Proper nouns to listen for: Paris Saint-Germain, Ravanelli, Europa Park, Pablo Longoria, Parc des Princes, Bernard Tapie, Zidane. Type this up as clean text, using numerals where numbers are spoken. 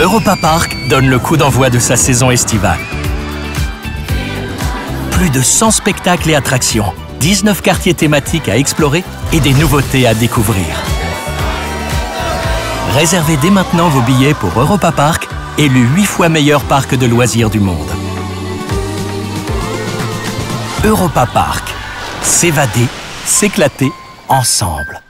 Europa Park donne le coup d'envoi de sa saison estivale. Plus de 100 spectacles et attractions, 19 quartiers thématiques à explorer et des nouveautés à découvrir. Réservez dès maintenant vos billets pour Europa Park, élu 8 fois meilleur parc de loisirs du monde. Europa Park, s'évader, s'éclater ensemble.